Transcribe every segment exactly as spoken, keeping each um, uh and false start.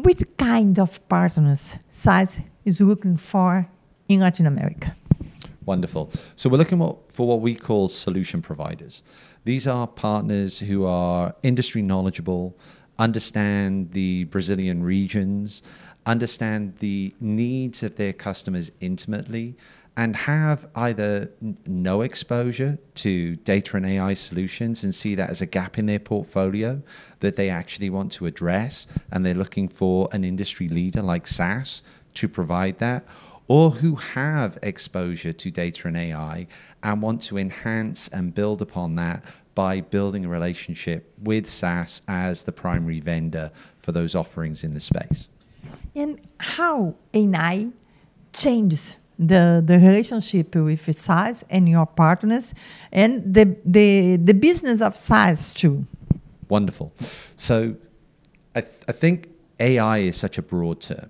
Which kind of partners S A S is looking for in Latin America? Wonderful. So we're looking for what we call solution providers. These are partners who are industry knowledgeable, understand the Brazilian regions, understand the needs of their customers intimately, and have either no exposure to data and A I solutions and see that as a gap in their portfolio that they actually want to address, and they're looking for an industry leader like S A S to provide that, or who have exposure to data and A I and want to enhance and build upon that by building a relationship with S A S as the primary vendor for those offerings in the space. And how A I changes The, the relationship with S A S and your partners and the, the, the business of S A S too? Wonderful. So I, th I think A I is such a broad term,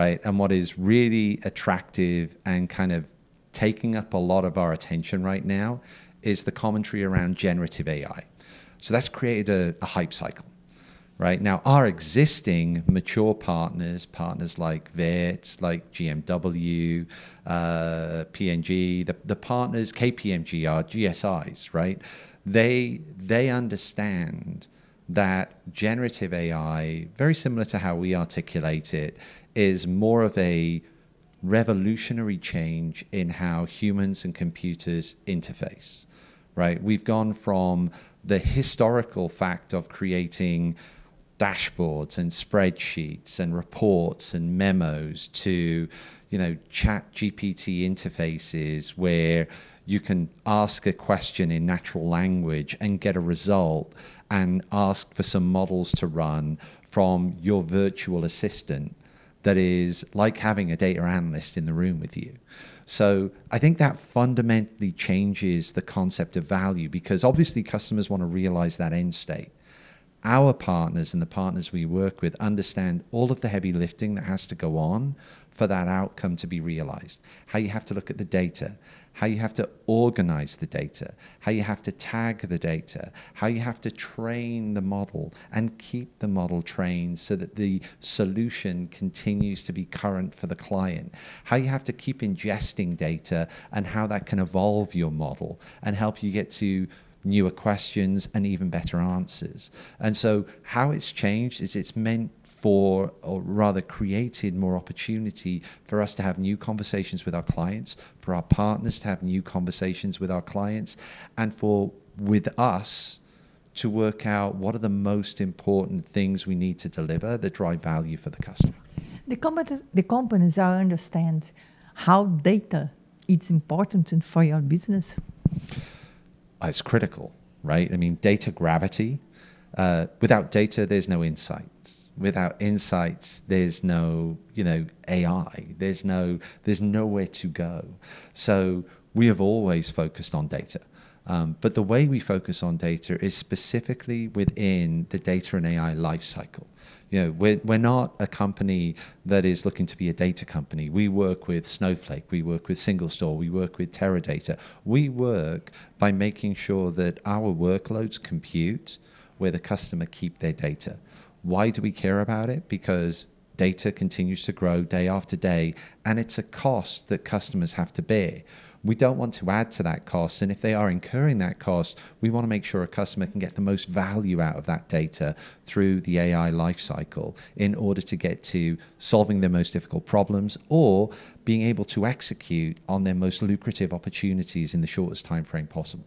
right? And what is really attractive and kind of taking up a lot of our attention right now is the commentary around generative A I. So that's created a, a hype cycle. Right now, our existing mature partners, partners like V I T, like G M W, uh, P N G, the, the partners, K P M G, our G S Is, right? They, they understand that generative A I, very similar to how we articulate it, is more of a revolutionary change in how humans and computers interface, right? We've gone from the historical fact of creating dashboards and spreadsheets and reports and memos to, you know, Chat G P T interfaces where you can ask a question in natural language and get a result and ask for some models to run from your virtual assistant that is like having a data analyst in the room with you. So I think that fundamentally changes the concept of value, because obviously customers want to realize that end state. Our partners and the partners we work with understand all of the heavy lifting that has to go on for that outcome to be realized. How you have to look at the data, how you have to organize the data, how you have to tag the data, how you have to train the model and keep the model trained so that the solution continues to be current for the client, how you have to keep ingesting data and how that can evolve your model and help you get to newer questions and even better answers. And so how it's changed is it's meant for, or rather created more opportunity for us to have new conversations with our clients, for our partners to have new conversations with our clients, and for with us to work out what are the most important things we need to deliver that drive value for the customer. The, companies, the companies are understand how data is important for your business. It's critical, right? I mean, data gravity. Uh, without data, there's no insights. Without insights, there's no, you know, A I. There's no, there's nowhere to go. So we have always focused on data. Um, but the way we focus on data is specifically within the data and A I lifecycle. You know, we're, we're not a company that is looking to be a data company. We work with Snowflake, we work with SingleStore, we work with Teradata. We work by making sure that our workloads compute where the customer keep their data. Why do we care about it? Because data continues to grow day after day, and it's a cost that customers have to bear. We don't want to add to that cost, and if they are incurring that cost, we want to make sure a customer can get the most value out of that data through the A I lifecycle in order to get to solving their most difficult problems or being able to execute on their most lucrative opportunities in the shortest time frame possible.